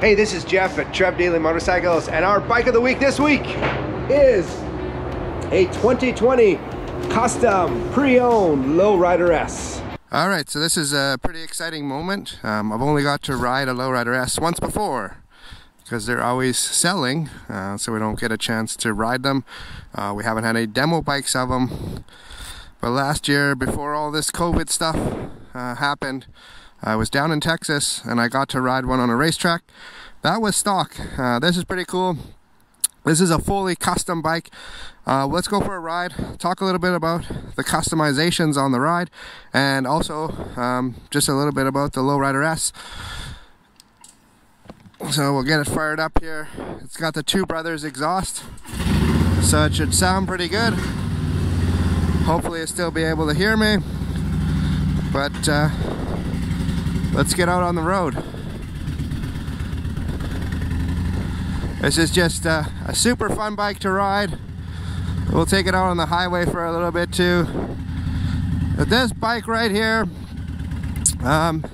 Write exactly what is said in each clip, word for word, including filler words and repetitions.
Hey, this is Jeff at Trev Daily Motorcycles, and our bike of the week this week is a twenty twenty Custom Pre-Owned Lowrider S. All right, so this is a pretty exciting moment. Um, I've only got to ride a Lowrider S once before, because they're always selling, uh, so we don't get a chance to ride them. Uh, we haven't had any demo bikes of them. But last year, before all this COVID stuff uh, happened, I was down in Texas and I got to ride one on a racetrack. That was stock. Uh, this is pretty cool. This is a fully custom bike. Uh, let's go for a ride, talk a little bit about the customizations on the ride, and also um, just a little bit about the Lowrider S. So we'll get it fired up here. It's got the Two Brothers exhaust, so it should sound pretty good. Hopefully you'll still be able to hear me, but uh, let's get out on the road. This is just uh, a super fun bike to ride. We'll take it out on the highway for a little bit too. But this bike right here, um,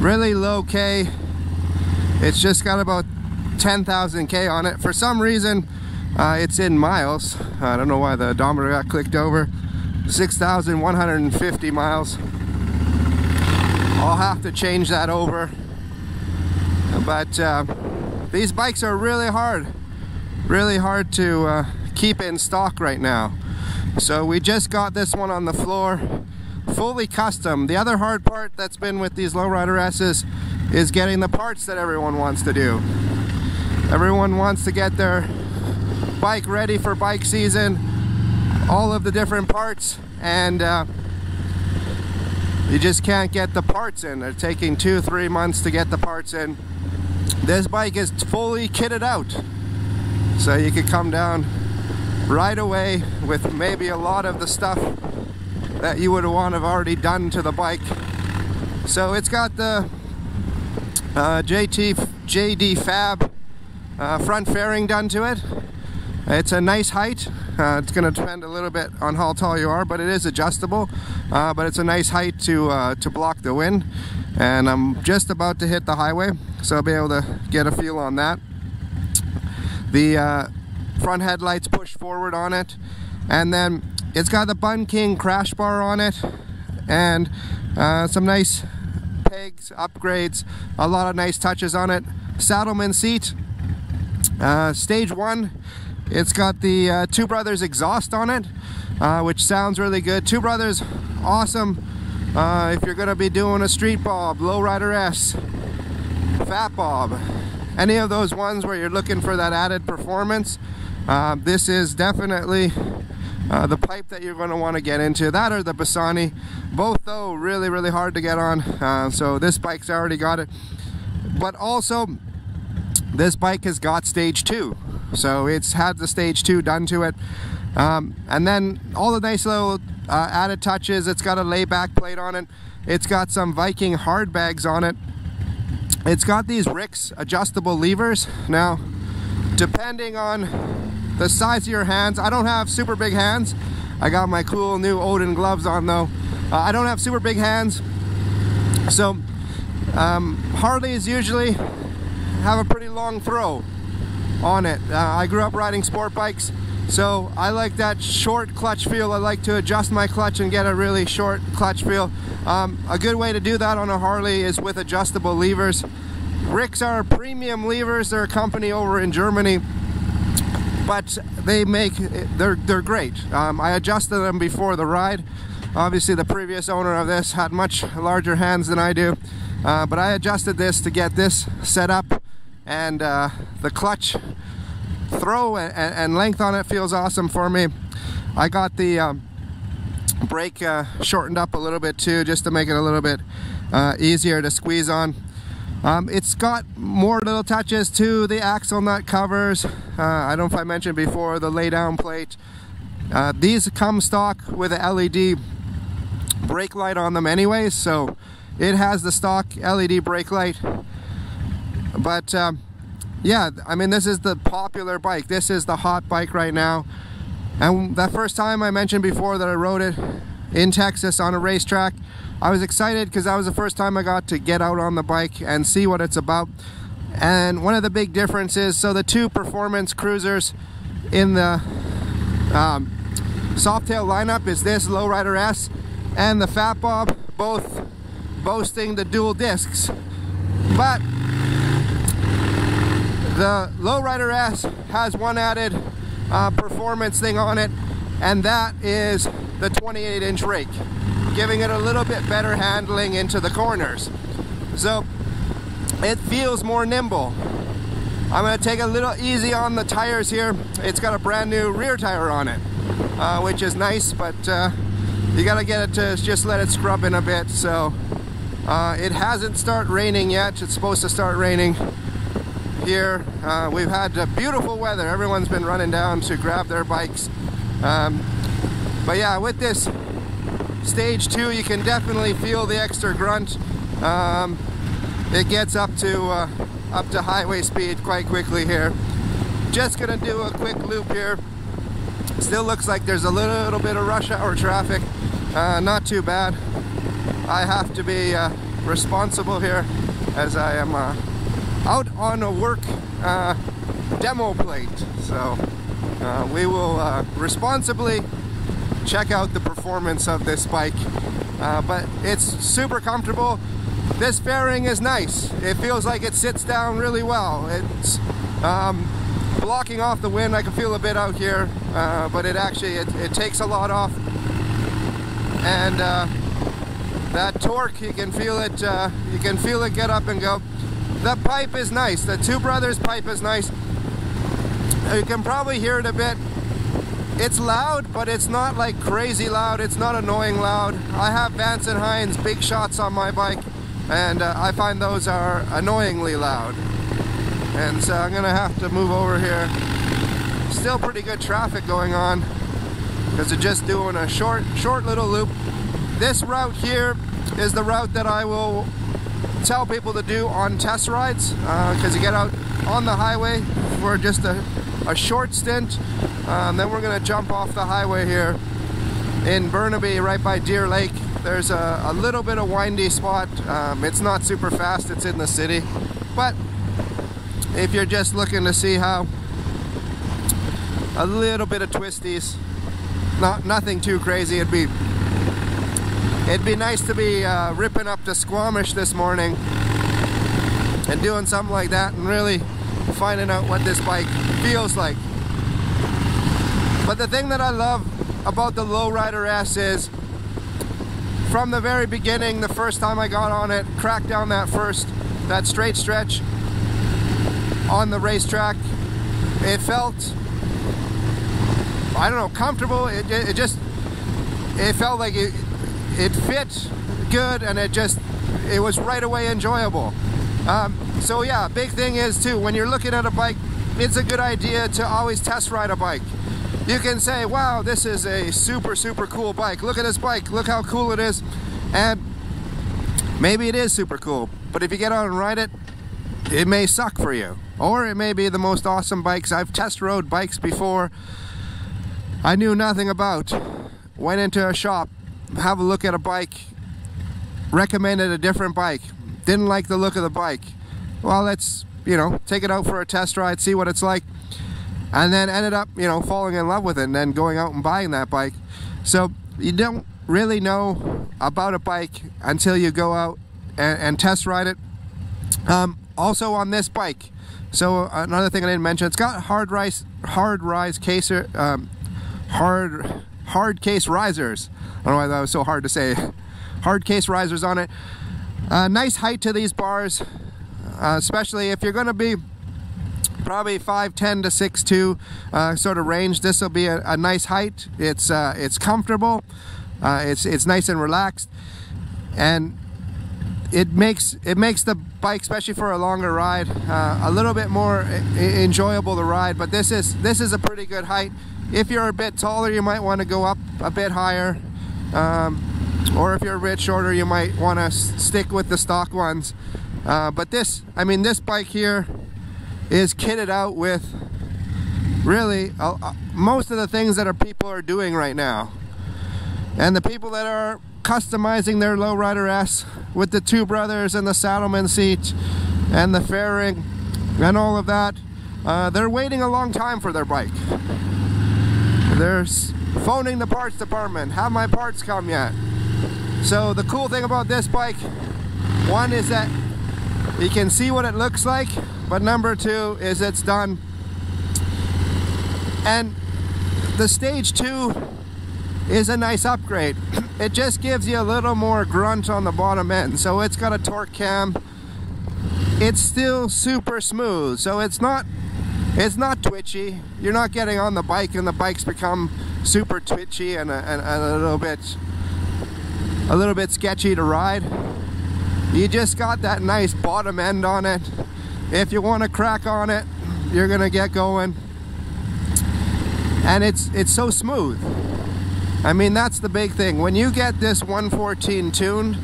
really low K. It's just got about ten thousand K on it. For some reason, uh, it's in miles. I don't know why the odometer got clicked over. six thousand one hundred fifty miles. I'll have to change that over, but uh, these bikes are really hard really hard to uh, keep in stock right now. So we just got this one on the floor, fully custom. The other hard part that's been with these Lowrider S's is getting the parts that everyone wants to do. Everyone wants to get their bike ready for bike season, all of the different parts, and uh, you just can't get the parts in. They're taking two, three months to get the parts in. This bike is fully kitted out. So you could come down right away with maybe a lot of the stuff that you would want to have already done to the bike. So it's got the uh, J T, J D Fab uh, front fairing done to it. It's a nice height. Uh, it's going to depend a little bit on how tall you are, but it is adjustable. Uh, but it's a nice height to uh, to block the wind. And I'm just about to hit the highway, so I'll be able to get a feel on that. The uh, front headlights push forward on it, and then it's got the Bun King crash bar on it, and uh, some nice pegs, upgrades, a lot of nice touches on it. Saddleman seat, uh, stage one. It's got the uh, Two Brothers exhaust on it, uh, which sounds really good. Two Brothers, awesome. Uh, if you're going to be doing a Street Bob, Lowrider S, Fat Bob, any of those ones where you're looking for that added performance, uh, this is definitely uh, the pipe that you're going to want to get into. That or the Bassani. Both, though, really, really hard to get on. Uh, so this bike's already got it. But also, this bike has got stage two. So it's had the stage two done to it, um, and then all the nice little uh, added touches. It's got a layback plate on it. It's got some Viking hard bags on it. It's got these Ricks adjustable levers. Now, depending on the size of your hands, I don't have super big hands. I got my cool new Odin gloves on though. Uh, I don't have super big hands, so um, Harleys usually have a pretty long throw on it. Uh, I grew up riding sport bikes, so I like that short clutch feel. I like to adjust my clutch and get a really short clutch feel. Um, a good way to do that on a Harley is with adjustable levers. Ricks are premium levers. They're a company over in Germany, but they make, they're, they're great. Um, I adjusted them before the ride. Obviously the previous owner of this had much larger hands than I do, uh, but I adjusted this to get this set up. And uh, the clutch throw and, and length on it feels awesome for me. I got the um, brake uh, shortened up a little bit too, just to make it a little bit uh, easier to squeeze on. Um, it's got more little touches to the axle nut covers. Uh, I don't know if I mentioned before, the lay down plate. Uh, these come stock with an L E D brake light on them anyway, so it has the stock L E D brake light. But um, yeah, I mean, this is the popular bike. This is the hot bike right now. And the first time I mentioned before that I rode it in Texas on a racetrack, I was excited because that was the first time I got to get out on the bike and see what it's about. And one of the big differences, so the two performance cruisers in the um, Softail lineup is this Lowrider S and the Fat Bob, both boasting the dual discs. But the Lowrider S has one added uh, performance thing on it, and that is the twenty-eight inch rake, giving it a little bit better handling into the corners. So it feels more nimble. I'm going to take a little easy on the tires here. It's got a brand new rear tire on it, uh, which is nice, but uh, you got to get it to just let it scrub in a bit. So uh, it hasn't started raining yet. It's supposed to start raining here. Uh, we've had uh, beautiful weather. Everyone's been running down to grab their bikes. Um, but yeah, with this stage two, you can definitely feel the extra grunt. Um, it gets up to uh, up to highway speed quite quickly here. Just gonna do a quick loop here. Still looks like there's a little, little bit of rush hour traffic. Uh, not too bad. I have to be uh, responsible here, as I am uh, out on a work uh, demo plate. So uh, we will uh, responsibly check out the performance of this bike, uh, but it's super comfortable. This fairing is nice. It feels like it sits down really well. It's um, blocking off the wind. I can feel a bit out here, uh, but it actually it, it takes a lot off, and uh, that torque, you can feel it. Uh, you can feel it get up and go. The pipe is nice. The Two Brothers pipe is nice. You can probably hear it a bit. It's loud, but it's not like crazy loud. It's not annoying loud. I have Vance and Hines big shots on my bike, and uh, I find those are annoyingly loud. And so I'm gonna have to move over here. Still pretty good traffic going on because they're just doing a short, short little loop. This route here is the route that I will tell people to do on test rides, because uh, you get out on the highway for just a, a short stint. Um, then we're going to jump off the highway here in Burnaby, right by Deer Lake. There's a, a little bit of windy spot. Um, it's not super fast, it's in the city. But if you're just looking to see how, a little bit of twisties, not nothing too crazy. It'd be it'd be nice to be uh, ripping up to Squamish this morning and doing something like that and really finding out what this bike feels like. But the thing that I love about the Lowrider S is, from the very beginning, the first time I got on it, cracked down that first, that straight stretch on the racetrack, it felt, I don't know, comfortable. It, it, it just, it felt like it, it fit good, and it just, it was right away enjoyable. Um, so yeah, big thing is too, when you're looking at a bike, it's a good idea to always test ride a bike. You can say, wow, this is a super, super cool bike. Look at this bike, look how cool it is. And maybe it is super cool, but if you get out and ride it, it may suck for you. Or it may be the most awesome bikes. I've test rode bikes before I knew nothing about. Went into a shop, have a look at a bike, recommended a different bike. Didn't like the look of the bike. Well, let's, you know, take it out for a test ride, see what it's like. And then ended up, you know, falling in love with it and then going out and buying that bike. So you don't really know about a bike until you go out and, and test ride it. Um, also on this bike, so another thing I didn't mention, it's got hard rise, hard rise caser, um, hard, hard case risers. I don't know why that was so hard to say. Hard case risers on it. Uh, nice height to these bars, uh, especially if you're going to be probably five ten to six two uh, sort of range. This will be a, a nice height. It's uh, it's comfortable. Uh, it's it's nice and relaxed, and it makes it makes the bike, especially for a longer ride, uh, a little bit more enjoyable to ride. But this is this is a pretty good height. If you're a bit taller, you might want to go up a bit higher, um, or if you're a bit shorter, you might want to stick with the stock ones. Uh, but this, I mean, this bike here is kitted out with really uh, most of the things that our people are doing right now, and the people that are customizing their lowrider S with the two brothers and the saddleman seat and the fairing and all of that. Uh, they're waiting a long time for their bike. They're phoning the parts department, have my parts come yet? So the cool thing about this bike, one is that you can see what it looks like, but number two is it's done. And the stage two is a nice upgrade. It just gives you a little more grunt on the bottom end. So it's got a torque cam. It's still super smooth, so it's not it's not twitchy. You're not getting on the bike and the bike's become super twitchy and a, and a little bit a little bit sketchy to ride. You just got that nice bottom end on it. If you want to crack on it, you're gonna get going. And it's it's so smooth. I mean, that's the big thing. When you get this one fourteen tuned,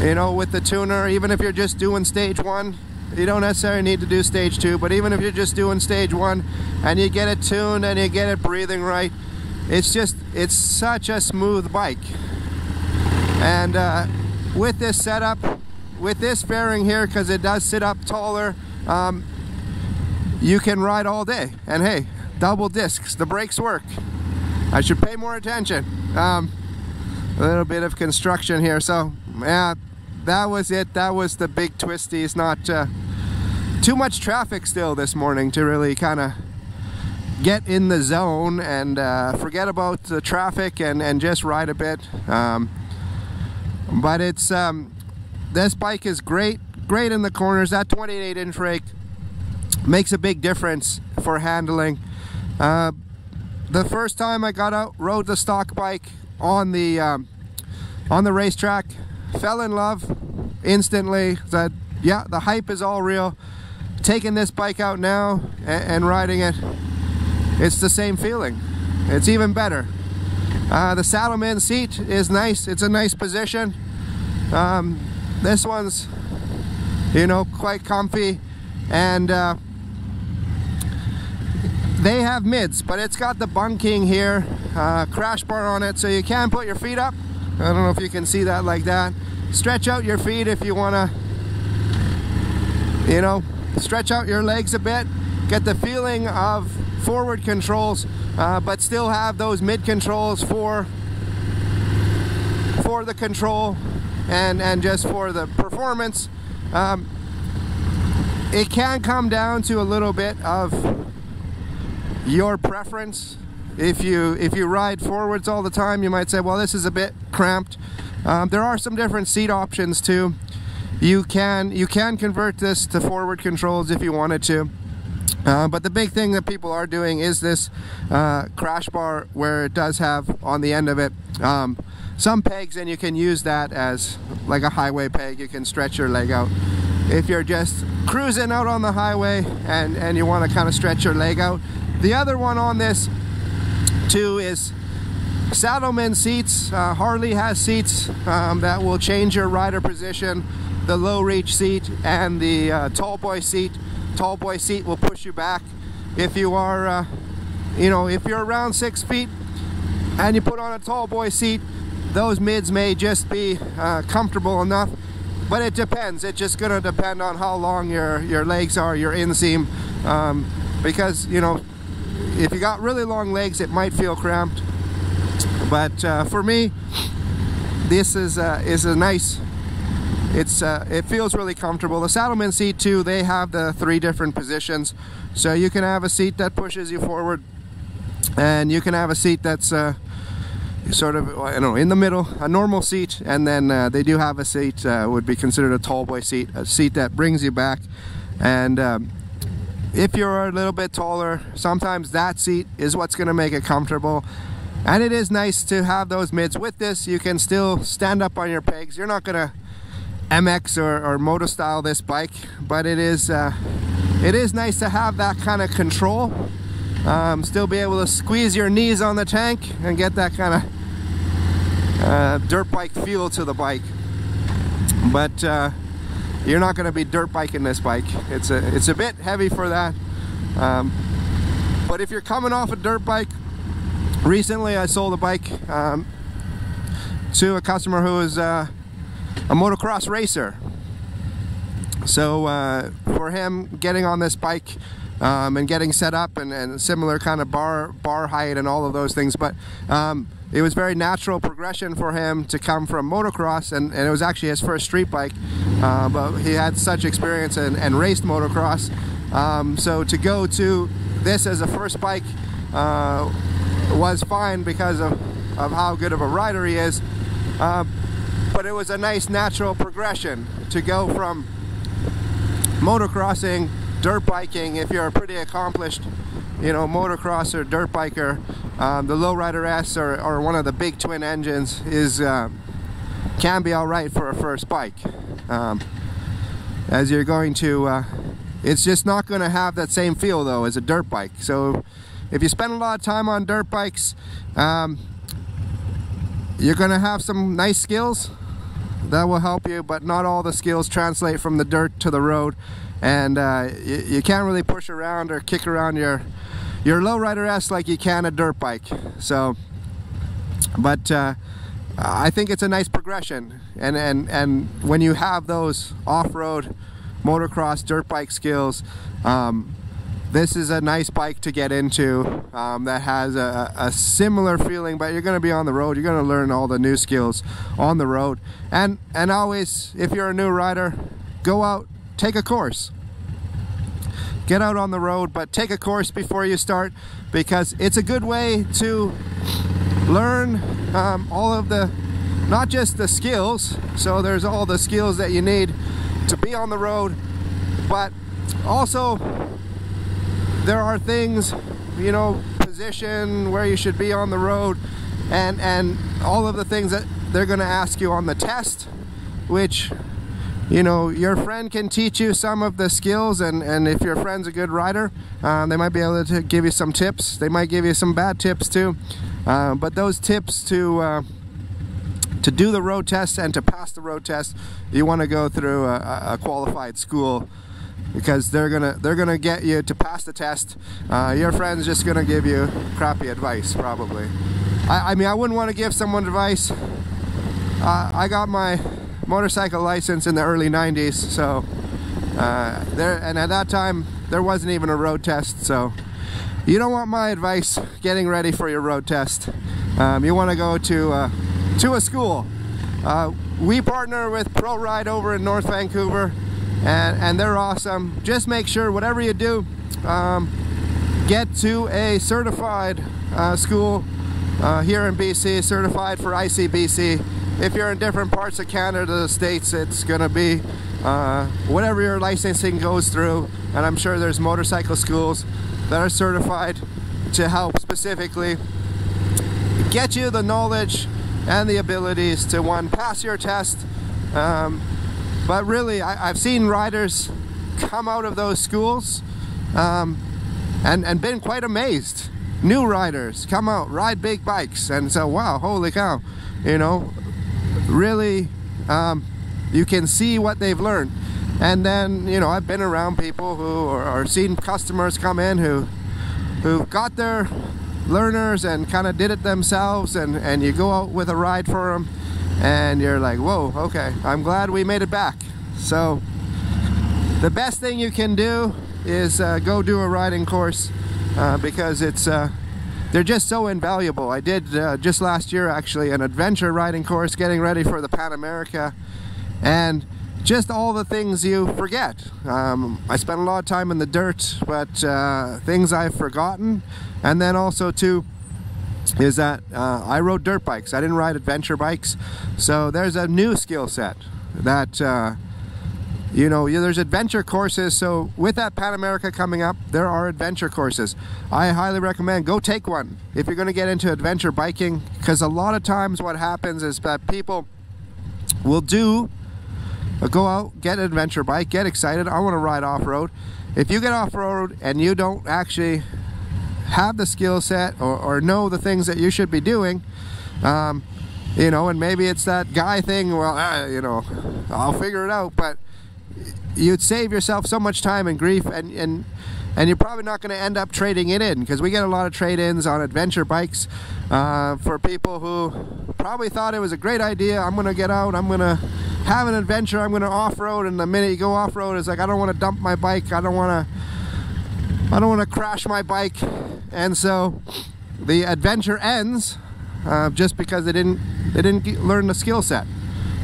you know, with the tuner, even if you're just doing stage one, you don't necessarily need to do stage two, but even if you're just doing stage one and you get it tuned and you get it breathing right, it's just, it's such a smooth bike. And uh, with this setup, with this fairing here, because it does sit up taller, um, you can ride all day. And hey, double discs, the brakes work. I should pay more attention. Um, a little bit of construction here, so yeah. That was it. That was the big twisties. Not uh, too much traffic still this morning to really kind of get in the zone and uh, forget about the traffic and, and just ride a bit. Um, but it's um, this bike is great, great in the corners. That twenty-eight inch rake makes a big difference for handling. Uh, the first time I got out, rode the stock bike on the um, on the racetrack. Fell in love instantly. Said, yeah, the hype is all real. Taking this bike out now and, and riding it, it's the same feeling. It's even better. Uh, the saddleman seat is nice. It's a nice position. Um, this one's, you know, quite comfy. And uh, they have mids, but it's got the bunking here, uh, crash bar on it, so you can put your feet up. I don't know if you can see that like that. Stretch out your feet if you wanna, you know, stretch out your legs a bit. Get the feeling of forward controls, uh, but still have those mid controls for for the control and, and just for the performance. Um, it can come down to a little bit of your preference. If you if you ride forwards all the time, you might say, well, this is a bit cramped. Um, there are some different seat options too. You can you can convert this to forward controls if you wanted to. Uh, but the big thing that people are doing is this uh, crash bar, where it does have on the end of it um, some pegs, and you can use that as like a highway peg. You can stretch your leg out if you're just cruising out on the highway and and you want to kind of stretch your leg out. The other one on this Two is saddleman seats. uh, Harley has seats um, that will change your rider position. The low reach seat and the uh, tall boy seat. Tall boy seat will push you back if you are uh, you know, if you're around six feet and you put on a tall boy seat, those mids may just be uh, comfortable enough, but it depends. It's just gonna depend on how long your your legs are, your inseam, um, because, you know, if you got really long legs, it might feel cramped. But uh, for me, this is uh, is a nice. It's uh, it feels really comfortable. The saddleman seat too. They have the three different positions, so you can have a seat that pushes you forward, and you can have a seat that's uh, sort of, I don't know, in the middle, a normal seat, and then uh, they do have a seat uh, would be considered a tall boy seat, a seat that brings you back, and. Um, If you're a little bit taller, sometimes that seat is what's going to make it comfortable. And it is nice to have those mids. With this, you can still stand up on your pegs. You're not going to M X or, or moto style this bike, but it is uh, it is nice to have that kind of control. Um, still be able to squeeze your knees on the tank and get that kind of uh, dirt bike feel to the bike. But uh, you're not going to be dirt biking this bike. It's a it's a bit heavy for that. Um, but if you're coming off a dirt bike, recently I sold a bike um, to a customer who is uh, a motocross racer. So uh, for him, getting on this bike um, and getting set up and, and similar kind of bar bar height and all of those things, but um, it was very natural progression for him to come from motocross, and, and it was actually his first street bike, uh, but he had such experience and, and raced motocross, um, so to go to this as a first bike uh, was fine because of, of how good of a rider he is, uh, but it was a nice natural progression to go from motocrossing, dirt biking, if you're a pretty accomplished, you know, motocross or dirt biker, um, the Lowrider S or, or one of the big twin engines is uh, can be all right for a first bike, um, as you're going to uh, it's just not going to have that same feel though as a dirt bike. So if you spend a lot of time on dirt bikes, um, you're going to have some nice skills that will help you, but not all the skills translate from the dirt to the road, and uh, you, you can't really push around or kick around your your Lowrider S like you can a dirt bike. So, but uh, I think it's a nice progression, and and and when you have those off-road, motocross, dirt bike skills, um, this is a nice bike to get into um, that has a, a similar feeling, but you're going to be on the road. You're going to learn all the new skills on the road. And, and always, if you're a new rider, go out, take a course. Get out on the road, but take a course before you start, because it's a good way to learn um, all of the, not just the skills, so there's all the skills that you need to be on the road, but also there are things, you know, position, where you should be on the road, and and all of the things that they're going to ask you on the test, which, you know, your friend can teach you some of the skills, and, and if your friend's a good rider, um, they might be able to give you some tips. They might give you some bad tips too, uh, but those tips to uh, to do the road test and to pass the road test, you want to go through a, a qualified school, because they're gonna they're gonna get you to pass the test. Uh, your friend's just gonna give you crappy advice probably. I, I mean, I wouldn't want to give someone advice. Uh, I got my motorcycle license in the early nineties, so uh, there and at that time there wasn't even a road test. So you don't want my advice getting ready for your road test. Um, you want to go to uh, to a school. Uh, we partner with Pro Ride over in North Vancouver. And, and they're awesome. Just make sure whatever you do, um, get to a certified uh, school uh, here in B C, certified for I C B C. If you're in different parts of Canada, the States, it's going to be uh, whatever your licensing goes through. And I'm sure there's motorcycle schools that are certified to help specifically get you the knowledge and the abilities to, one, pass your test, um, but really, I, I've seen riders come out of those schools um, and, and been quite amazed. New riders come out, ride big bikes, and so, wow, holy cow. You know, really, um, you can see what they've learned. And then, you know, I've been around people who, or, or seen customers come in who, who got their learners and kind of did it themselves, and, and you go out with a ride for them, and you're like, whoa, okay, I'm glad we made it back. So the best thing you can do is uh, go do a riding course, uh, because it's uh, they're just so invaluable. I did uh, just last year actually an adventure riding course getting ready for the Pan America, and just all the things you forget. um, I spent a lot of time in the dirt, but uh, things I've forgotten. And then also too is that uh, I rode dirt bikes. I didn't ride adventure bikes, so there's a new skill set that uh, you know, there's adventure courses. So with that Pan America coming up, there are adventure courses. I highly recommend go take one if you're going to get into adventure biking, because a lot of times what happens is that people will do go out, get an adventure bike, get excited, I want to ride off-road. If you get off-road and you don't actually have the skill set or, or know the things that you should be doing, um, you know, and maybe it's that guy thing, well, uh, you know, I'll figure it out, but you'd save yourself so much time and grief, and and and you're probably not going to end up trading it in, because we get a lot of trade-ins on adventure bikes uh, for people who probably thought it was a great idea. I'm going to get out, I'm going to have an adventure, I'm going to off-road, and the minute you go off-road, it's like, I don't want to dump my bike, I don't want to, I don't want to crash my bike, and so the adventure ends uh, just because they didn't they didn't learn the skill set.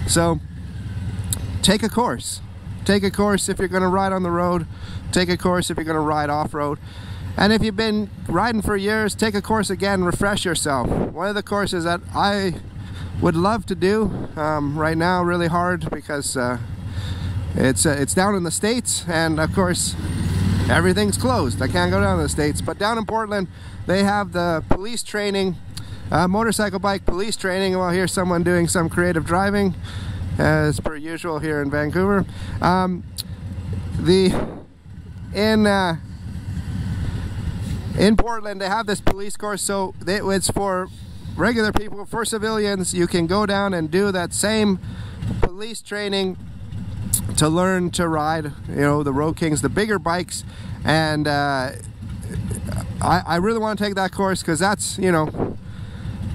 So take a course. Take a course if you're going to ride on the road. Take a course if you're going to ride off-road. And if you've been riding for years, take a course again. Refresh yourself. One of the courses that I would love to do um, right now, really hard, because uh, it's, uh, it's down in the States, and of course everything's closed. I can't go down to the States. But down in Portland, they have the police training, uh, motorcycle bike police training. Well, here's someone doing some creative driving, as per usual here in Vancouver. Um, the in uh, in Portland they have this police course, so they, it's for regular people. For civilians, you can go down and do that same police training to learn to ride, you know, the Road Kings, the bigger bikes, and uh, I, I really want to take that course, because that's, you know,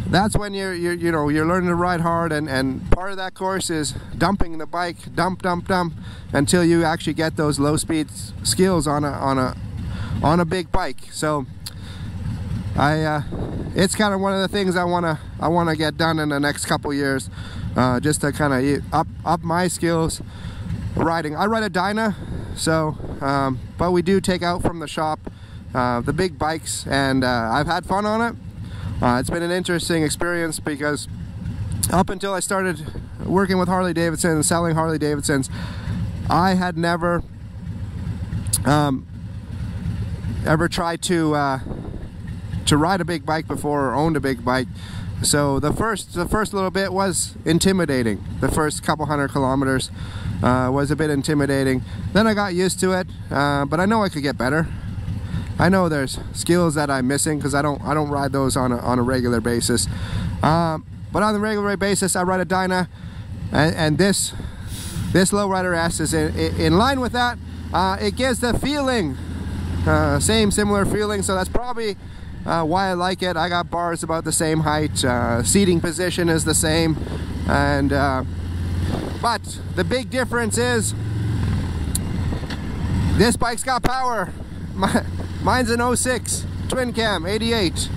that's when you're, you're, you know, you're learning to ride hard, and, and part of that course is dumping the bike, dump, dump, dump, until you actually get those low-speed skills on a, on a, on a big bike. So, I, uh, it's kind of one of the things I wanna, I wanna get done in the next couple years, uh, just to kind of up, up my skills riding. I ride a Dyna, so, um, but we do take out from the shop uh, the big bikes, and uh, I've had fun on it. Uh, it's been an interesting experience, because up until I started working with Harley-Davidson and selling Harley-Davidsons, I had never um, ever tried to uh, to ride a big bike before, or owned a big bike. So the first the first little bit was intimidating. The first couple hundred kilometers uh, was a bit intimidating. Then I got used to it, uh, but I know I could get better. I know there's skills that I'm missing, because I don't I don't ride those on a, on a regular basis. Um, but on the regular basis, I ride a Dyna, and, and this this Lowrider S is in, in line with that. Uh, it gives the feeling, uh, same similar feeling, so that's probably uh, why I like it. I got bars about the same height, uh, seating position is the same, and uh, but the big difference is this bike's got power. My, Mine's an oh six, twin cam, eighty-eight.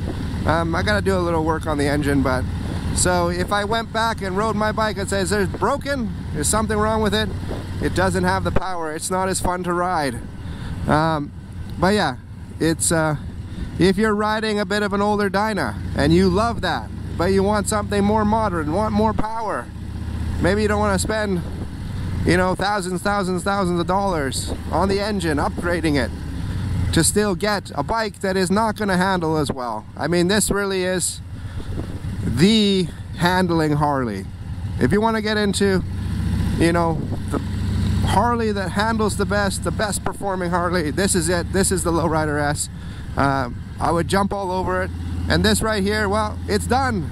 Um, I gotta do a little work on the engine, but so if I went back and rode my bike and says there's broken, there's something wrong with it, it doesn't have the power, it's not as fun to ride. Um, but yeah, it's uh, if you're riding a bit of an older Dyna and you love that, but you want something more modern, want more power, maybe you don't want to spend, you know, thousands, thousands, thousands of dollars on the engine, upgrading it, to still get a bike that is not going to handle as well. I mean, this really is the handling Harley. If you want to get into, you know, the Harley that handles the best, the best performing Harley, this is it. This is the Lowrider S. Uh, I would jump all over it. And this right here, well, it's done.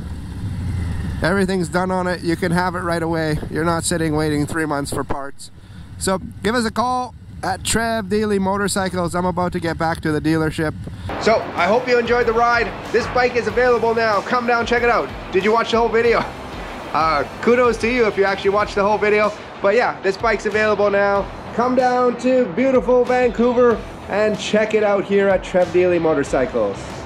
Everything's done on it. You can have it right away. You're not sitting waiting three months for parts. So give us a call at Trev Dealey Motorcycles. I'm about to get back to the dealership. So, I hope you enjoyed the ride. This bike is available now. Come down, check it out. Did you watch the whole video? Uh, kudos to you if you actually watched the whole video. But yeah, this bike's available now. Come down to beautiful Vancouver and check it out here at Trev Dealey Motorcycles.